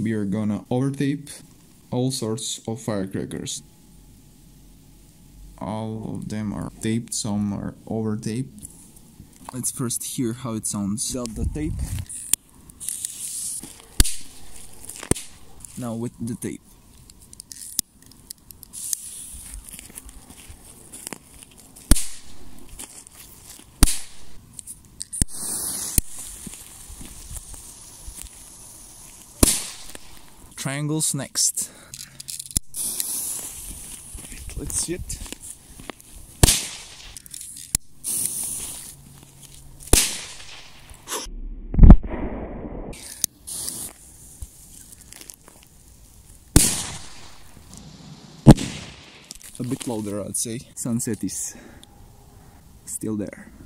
we are gonna overtape all sorts of firecrackers. All of them are taped, some are overtaped. Let's first hear how it sounds without the tape. Now with the tape. Triangles next. Let's see it. A bit louder, I'd say. Sunset is still there.